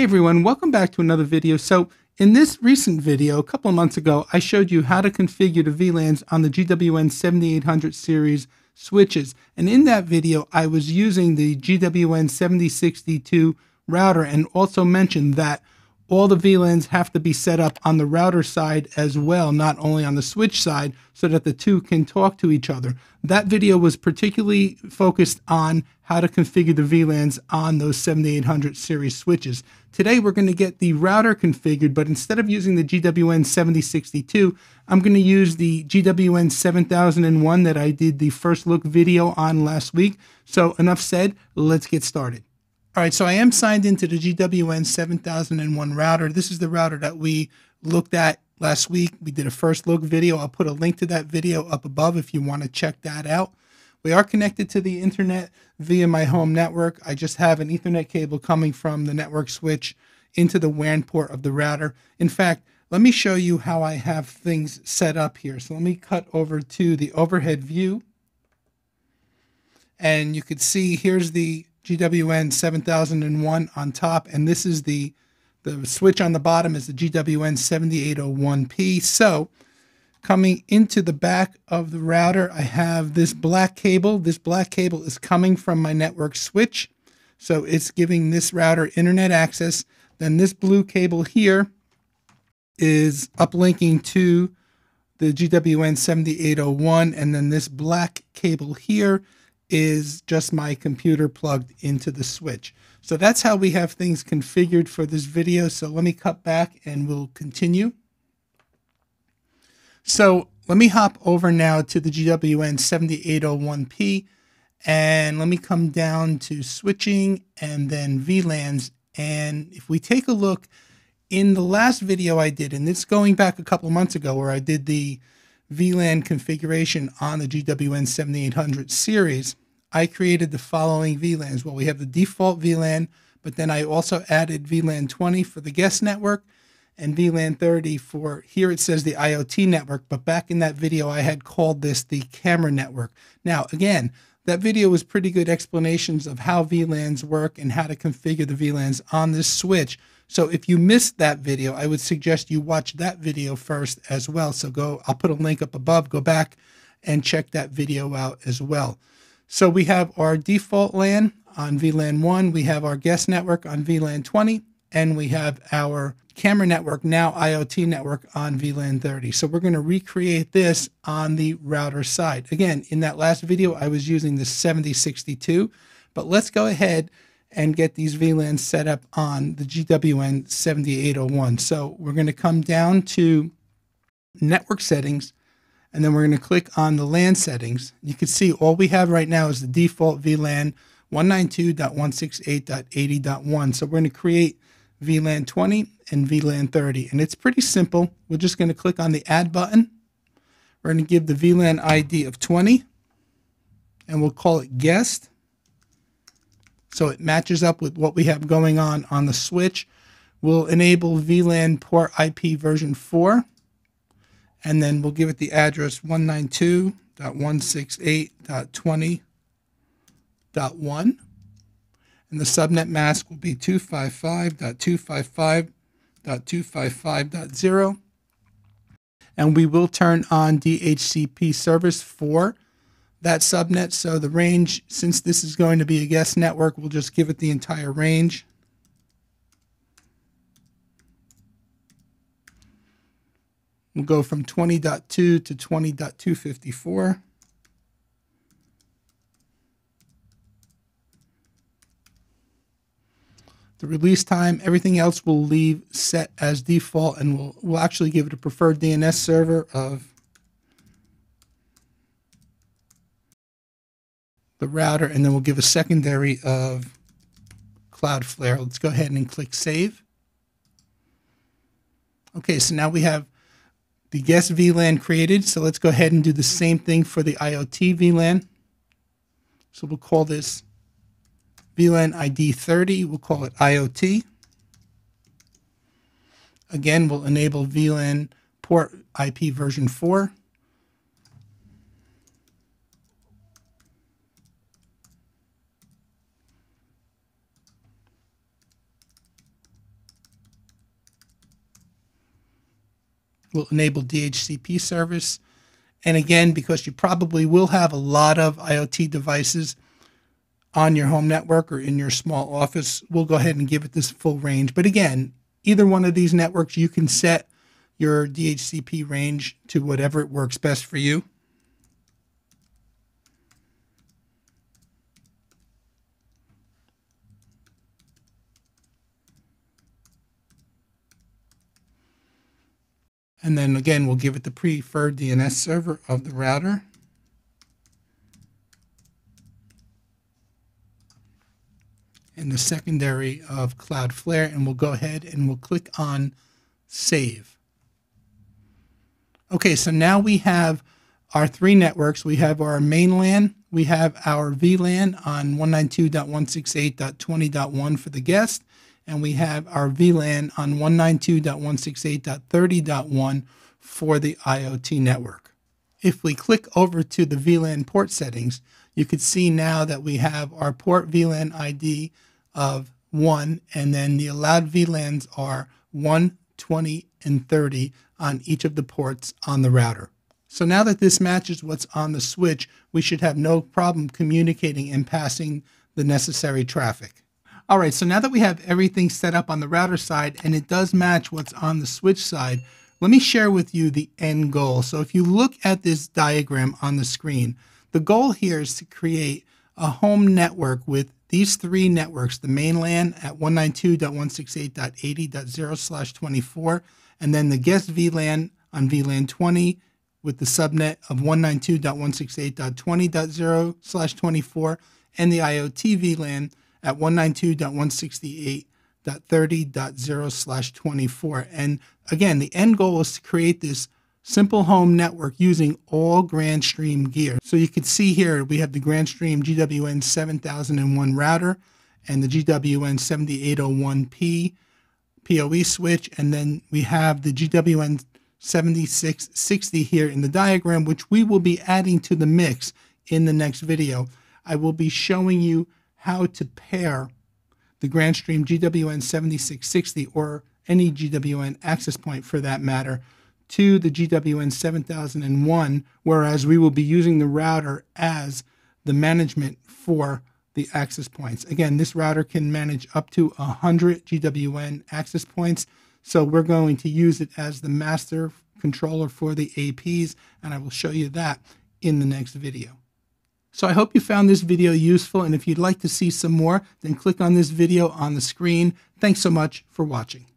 Hey everyone, welcome back to another video. So in this recent video, a couple of months ago, I showed you how to configure the VLANs on the GWN7800 series switches. And in that video, I was using the GWN7062 router and also mentioned that all the VLANs have to be set up on the router side as well, not only on the switch side, so that the two can talk to each other. That video was particularly focused on how to configure the VLANs on those 7800 series switches. Today, we're going to get the router configured, but instead of using the GWN7062, I'm going to use the GWN7001 that I did the first look video on last week. So enough said, let's get started. All right, so I am signed into the GWN7001 router. This is the router that we looked at last week. We did a first look video. I'll put a link to that video up above if you want to check that out. We are connected to the internet via my home network. I just have an Ethernet cable coming from the network switch into the WAN port of the router. In fact, let me show you how I have things set up here. So let me cut over to the overhead view. And you could see here's the GWN7001 on top, and this is the switch on the bottom is the GWN7801P. So coming into the back of the router, I have this black cable. This black cable is coming from my network switch. So it's giving this router internet access. Then this blue cable here is uplinking to the GWN7801. And then this black cable here is just my computer plugged into the switch. So that's how we have things configured for this video. So let me cut back and we'll continue. So let me hop over now to the GWN7801P and let me come down to switching and then VLANs. And if we take a look in the last video I did, and it's going back a couple months ago where I did the VLAN configuration on the GWN7800 series, I created the following VLANs. Well, we have the default VLAN, but then I also added VLAN 20 for the guest network and VLAN 30 for, here it says the IoT network, but back in that video I had called this the camera network. Now again, that video was pretty good explanations of how VLANs work and how to configure the VLANs on this switch. So if you missed that video, I would suggest you watch that video first as well. So go, I'll put a link up above, go back and check that video out as well. So we have our default LAN on VLAN 1, we have our guest network on VLAN 20, and we have our camera network, now IoT network, on VLAN 30. So we're going to recreate this on the router side. Again, in that last video, I was using the 7062, but let's go ahead and get these VLANs set up on the GWN7801. So we're going to come down to network settings, and then we're going to click on the LAN settings. You can see all we have right now is the default VLAN 192.168.80.1. So we're going to create VLAN 20 and VLAN 30. And it's pretty simple. We're just going to click on the add button. We're going to give the VLAN ID of 20 and we'll call it guest. So it matches up with what we have going on the switch. We'll enable VLAN port IP version 4, and then we'll give it the address 192.168.20.1, and the subnet mask will be 255.255.255.0, and we will turn on DHCP service for that subnet. So the range, since this is going to be a guest network, we'll just give it the entire range. We'll go from 20.2 to 20.254. The release time, everything else we'll leave set as default, and we'll actually give it a preferred DNS server of the router, and then we'll give a secondary of Cloudflare. Let's go ahead and click save. Okay, so now we have the guest VLAN created. So let's go ahead and do the same thing for the IoT VLAN. So we'll call this VLAN ID 30. We'll call it IoT. Again, we'll enable VLAN port IP version 4. will enable DHCP service. And again, because you probably will have a lot of IoT devices on your home network or in your small office, we'll go ahead and give it this full range. But again, either one of these networks, you can set your DHCP range to whatever it works best for you. And then again, we'll give it the preferred DNS server of the router. And the secondary of Cloudflare, and we'll go ahead and we'll click on Save. Okay, so now we have our three networks. We have our main LAN, we have our VLAN on 192.168.20.1 for the guest, and we have our VLAN on 192.168.30.1 for the IoT network. If we click over to the VLAN port settings, you can see now that we have our port VLAN ID of 1, and then the allowed VLANs are 1, 20, and 30 on each of the ports on the router. So now that this matches what's on the switch, we should have no problem communicating and passing the necessary traffic. All right, so now that we have everything set up on the router side and it does match what's on the switch side, let me share with you the end goal. So if you look at this diagram on the screen, the goal here is to create a home network with these three networks, the main LAN at 192.168.80.0/24, and then the guest VLAN on VLAN 20 with the subnet of 192.168.20.0/24, and the IoT VLAN at 192.168.30.0/24. And again, the end goal is to create this simple home network using all Grandstream gear. So you can see here we have the Grandstream GWN7001 router and the GWN7801P PoE switch, and then we have the GWN7660 here in the diagram, which we will be adding to the mix in the next video. I will be showing you how to pair the Grandstream GWN7660, or any GWN access point for that matter, to the GWN7001, whereas we will be using the router as the management for the access points. Again, this router can manage up to 100 GWN access points, so we're going to use it as the master controller for the APs, and I will show you that in the next video. So I hope you found this video useful, and if you'd like to see some more, then click on this video on the screen. Thanks so much for watching.